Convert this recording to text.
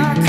I